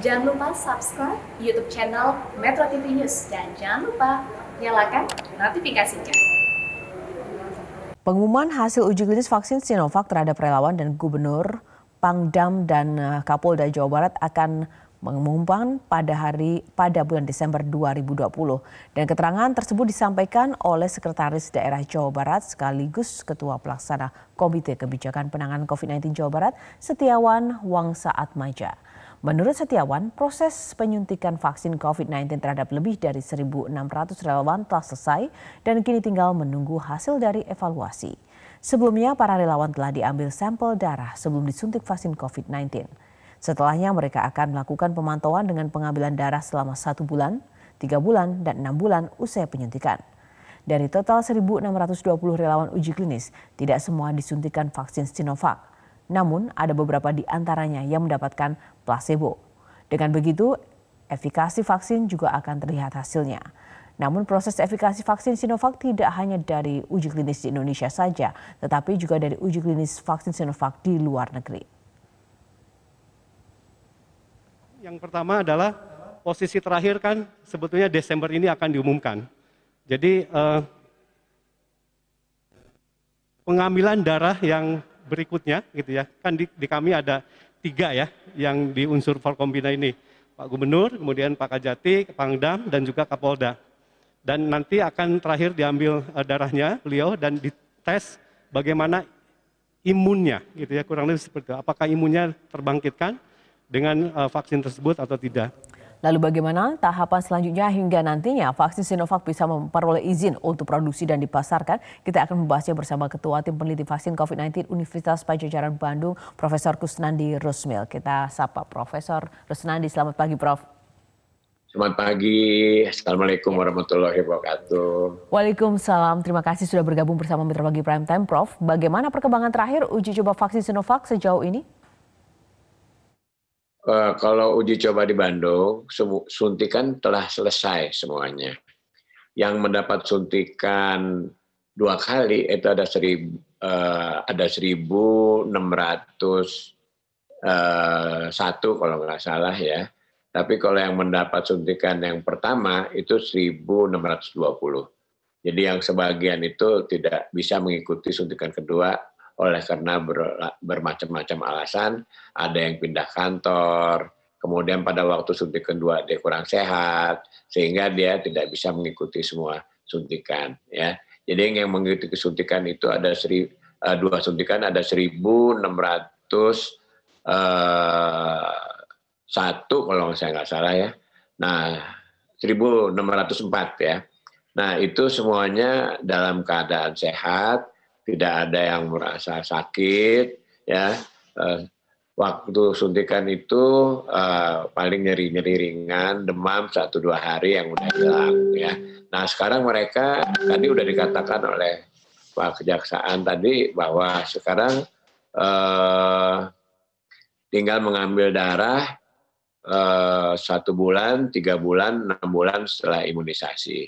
Jangan lupa subscribe YouTube channel Metro TV News dan jangan lupa nyalakan notifikasinya. Pengumuman hasil uji klinis vaksin Sinovac terhadap relawan dan Gubernur, Pangdam dan Kapolda Jawa Barat akan mengumumkan pada bulan Desember 2020. Dan keterangan tersebut disampaikan oleh Sekretaris Daerah Jawa Barat sekaligus Ketua Pelaksana Komite Kebijakan Penanganan COVID-19 Jawa Barat, Setiawan Wangsaatmaja. Menurut Setiawan, proses penyuntikan vaksin COVID-19 terhadap lebih dari 1.600 relawan telah selesai dan kini tinggal menunggu hasil dari evaluasi. Sebelumnya, para relawan telah diambil sampel darah sebelum disuntik vaksin COVID-19. Setelahnya mereka akan melakukan pemantauan dengan pengambilan darah selama 1 bulan, 3 bulan, dan 6 bulan usai penyuntikan. Dari total 1.620 relawan uji klinis, tidak semua disuntikan vaksin Sinovac. Namun ada beberapa di antaranya yang mendapatkan placebo. Dengan begitu, efikasi vaksin juga akan terlihat hasilnya. Namun proses efikasi vaksin Sinovac tidak hanya dari uji klinis di Indonesia saja, tetapi juga dari uji klinis vaksin Sinovac di luar negeri. Yang pertama adalah posisi terakhir kan sebetulnya Desember ini akan diumumkan. Jadi pengambilan darah yang berikutnya gitu ya, kan di kami ada 3 ya yang di unsur Forkombina ini. Pak Gubernur, kemudian Pak Kajati, Pangdam dan juga Kapolda. Dan nanti akan terakhir diambil darahnya beliau dan dites bagaimana imunnya gitu ya, kurang lebih seperti itu. Apakah imunnya terbangkitkan dengan vaksin tersebut atau tidak. Lalu bagaimana tahapan selanjutnya hingga nantinya vaksin Sinovac bisa memperoleh izin untuk produksi dan dipasarkan? Kita akan membahasnya bersama Ketua Tim Peneliti Vaksin COVID-19 Universitas Pajajaran Bandung, Profesor Kusnandi Rusmil. Kita sapa Profesor Kusnandi, selamat pagi Prof. Selamat pagi, Assalamualaikum warahmatullahi wabarakatuh. Waalaikumsalam, terima kasih sudah bergabung bersama Metro Pagi Prime Time, Prof. Bagaimana perkembangan terakhir uji coba vaksin Sinovac sejauh ini? Kalau uji coba di Bandung, suntikan telah selesai semuanya. Yang mendapat suntikan 2 kali itu ada 1.601 kalau nggak salah ya. Tapi kalau yang mendapat suntikan yang pertama itu 1.620. Jadi yang sebagian itu tidak bisa mengikuti suntikan kedua. Oleh karena bermacam-macam alasan, ada yang pindah kantor, kemudian pada waktu suntikan kedua dia kurang sehat, sehingga dia tidak bisa mengikuti semua suntikan. Ya, jadi yang mengikuti suntikan itu ada 2 suntikan, ada 1.601 kalau saya nggak salah ya. Nah, 1.604 ya. Nah, itu semuanya dalam keadaan sehat. Tidak ada yang merasa sakit, ya. Waktu suntikan itu paling nyeri-nyeri ringan, demam 1-2 hari yang udah hilang, ya. Nah sekarang mereka tadi udah dikatakan oleh Pak Kejaksaan tadi bahwa sekarang tinggal mengambil darah 1 bulan, 3 bulan, 6 bulan setelah imunisasi.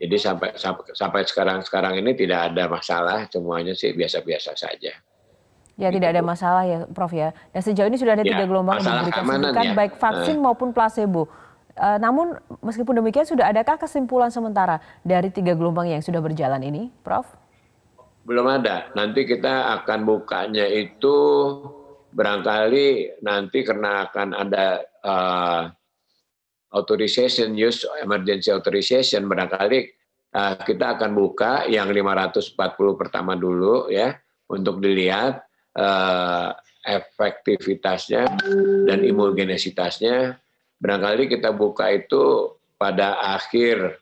Jadi sampai sekarang ini tidak ada masalah, semuanya sih biasa-biasa saja. Ya gitu. Tidak ada masalah ya Prof ya. Dan sejauh ini sudah ada 3 gelombang yang diberikan suntikan ya, baik vaksin maupun placebo. Namun meskipun demikian sudah adakah kesimpulan sementara dari 3 gelombang yang sudah berjalan ini Prof? Belum ada, nanti kita akan bukanya itu barangkali nanti karena akan ada authorization, use emergency authorization, barangkali kita akan buka yang 540 pertama dulu ya untuk dilihat efektivitasnya dan imunogenisitasnya. Barangkali kita buka itu pada akhir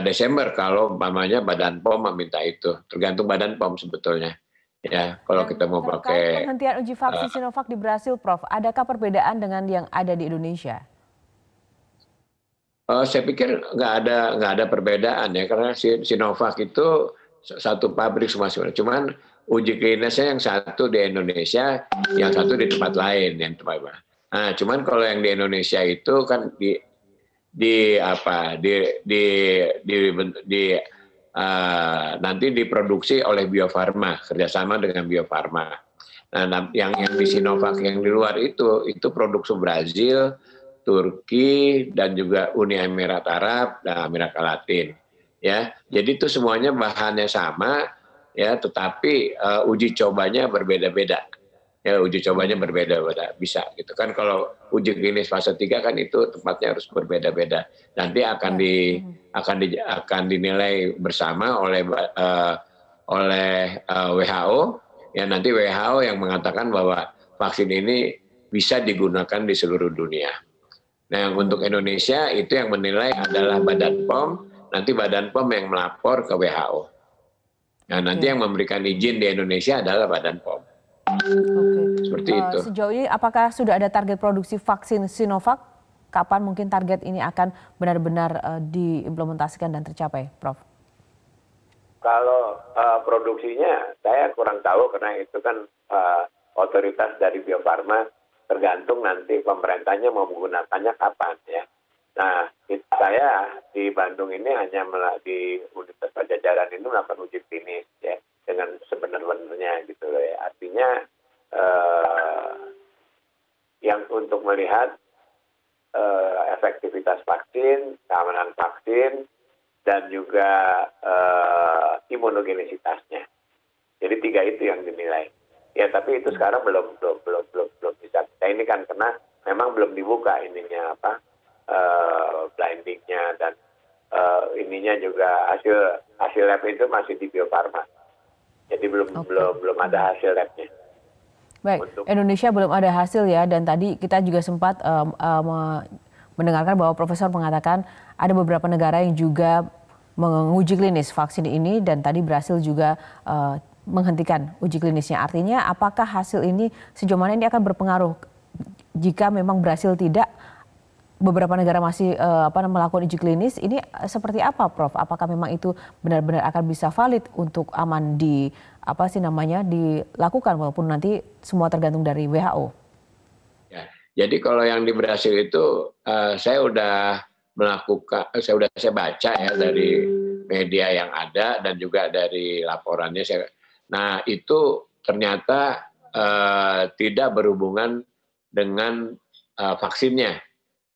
Desember kalau umpamanya Badan POM meminta itu, tergantung Badan POM sebetulnya. Ya, kalau dan kita mau pakai penghentian uji vaksin Sinovac di Brasil, Prof, adakah perbedaan dengan yang ada di Indonesia? Saya pikir nggak ada perbedaan ya karena Sinovac itu satu pabrik semua. Cuman uji klinisnya yang satu di Indonesia, yang satu di tempat lain yang tempat. Nah, cuman kalau yang di Indonesia itu kan nanti diproduksi oleh Bio Farma kerjasama dengan Bio Farma. Nah, yang di Sinovac yang di luar itu produksi Brazil. Turki, dan juga Uni Emirat Arab dan Amerika Latin. Ya, jadi itu semuanya bahannya sama, ya, tetapi uji cobanya berbeda-beda. Ya, uji cobanya berbeda-beda, bisa gitu kan. Kalau uji klinis fase 3 kan itu tempatnya harus berbeda-beda. Nanti akan dinilai bersama oleh WHO. Ya, nanti WHO yang mengatakan bahwa vaksin ini bisa digunakan di seluruh dunia. Nah, untuk Indonesia itu yang menilai adalah Badan POM. Nanti Badan POM yang melapor ke WHO. Nah, nanti yang memberikan izin di Indonesia adalah Badan POM. Seperti itu. Sejauh ini apakah sudah ada target produksi vaksin Sinovac? Kapan mungkin target ini akan benar-benar diimplementasikan dan tercapai, Prof? Kalau produksinya saya kurang tahu karena itu kan otoritas dari Bio Farma, tergantung nanti pemerintahnya mau menggunakannya kapan ya. Nah, saya di Bandung ini hanya di Universitas Pajajaran ini melakukan uji klinis ya, dengan sebenar-benarnya gitu loh ya. Artinya yang untuk melihat efektivitas vaksin, keamanan vaksin, dan juga imunogenisitasnya. Jadi tiga itu yang dinilai. Ya, tapi itu sekarang belum bisa. Nah, ini kan karena memang belum dibuka ininya apa? Blindingnya dan ininya juga hasil lab itu masih di Bio Farma. Jadi belum ada hasil labnya. Baik, untuk Indonesia belum ada hasil ya. Dan tadi kita juga sempat mendengarkan bahwa Profesor mengatakan ada beberapa negara yang juga menguji klinis vaksin ini dan tadi berhasil juga menghentikan uji klinisnya. Artinya apakah hasil ini sejauh mana ini akan berpengaruh jika memang berhasil tidak? Beberapa negara masih melakukan uji klinis, ini seperti apa, Prof? Apakah memang itu benar-benar akan bisa valid untuk aman dilakukan walaupun nanti semua tergantung dari WHO? Ya, jadi kalau yang di Brasil itu saya baca ya dari media yang ada dan juga dari laporannya. Nah itu ternyata tidak berhubungan dengan vaksinnya.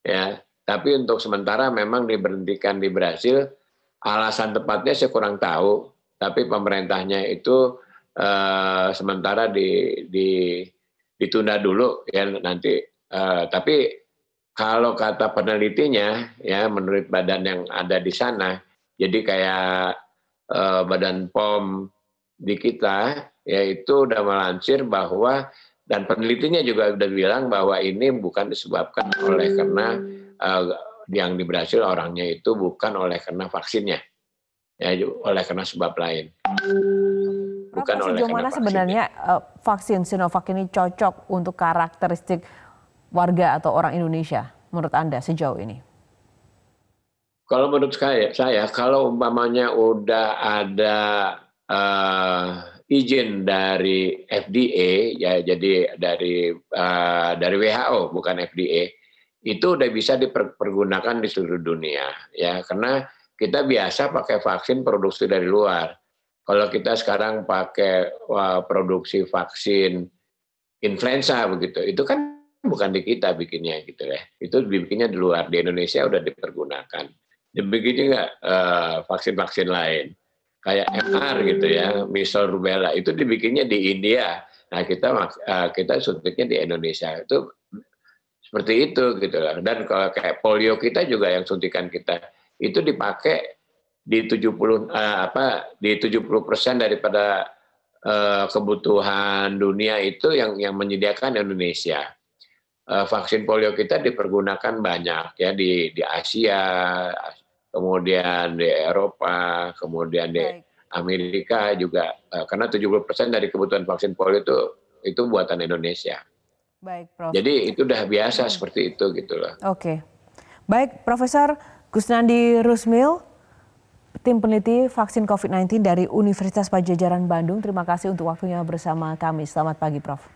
Ya, tapi untuk sementara memang diberhentikan di Brasil. Alasan tepatnya saya kurang tahu, tapi pemerintahnya itu sementara ditunda dulu ya nanti. Tapi kalau kata penelitinya ya menurut badan yang ada di sana, jadi kayak Badan POM di kita yaitu udah melansir bahwa dan penelitinya juga sudah bilang bahwa ini bukan disebabkan oleh karena yang di Brasil orangnya itu bukan oleh karena vaksinnya, ya oleh karena sebab lain. Bukan oleh karena vaksinnya. Sejauh mana sebenarnya vaksin Sinovac ini cocok untuk karakteristik warga atau orang Indonesia menurut Anda sejauh ini? Kalau menurut saya kalau umpamanya udah ada izin dari FDA ya, jadi dari WHO bukan FDA, itu udah bisa dipergunakan di seluruh dunia ya, karena kita biasa pakai vaksin produksi dari luar. Kalau kita sekarang pakai produksi vaksin influenza begitu, itu kan bukan di kita bikinnya gitu ya, itu bikinnya di luar. Di Indonesia udah dipergunakan. Begitu nggak vaksin-vaksin lain? Kayak MR gitu ya, misal rubella itu dibikinnya di India. Nah kita suntiknya di Indonesia itu seperti itu gitu lah. Dan kalau kayak polio kita juga yang suntikan kita itu dipakai di 70% daripada kebutuhan dunia itu yang menyediakan Indonesia. Vaksin polio kita dipergunakan banyak ya di Asia. Kemudian di Eropa, kemudian di Amerika juga. Karena 70% dari kebutuhan vaksin polio itu buatan Indonesia. Baik, Prof. Jadi itu udah biasa seperti itu gitu loh. Oke. Baik, Profesor Kusnandi Rusmil, tim peneliti vaksin COVID-19 dari Universitas Pajajaran Bandung. Terima kasih untuk waktunya bersama kami. Selamat pagi, Prof.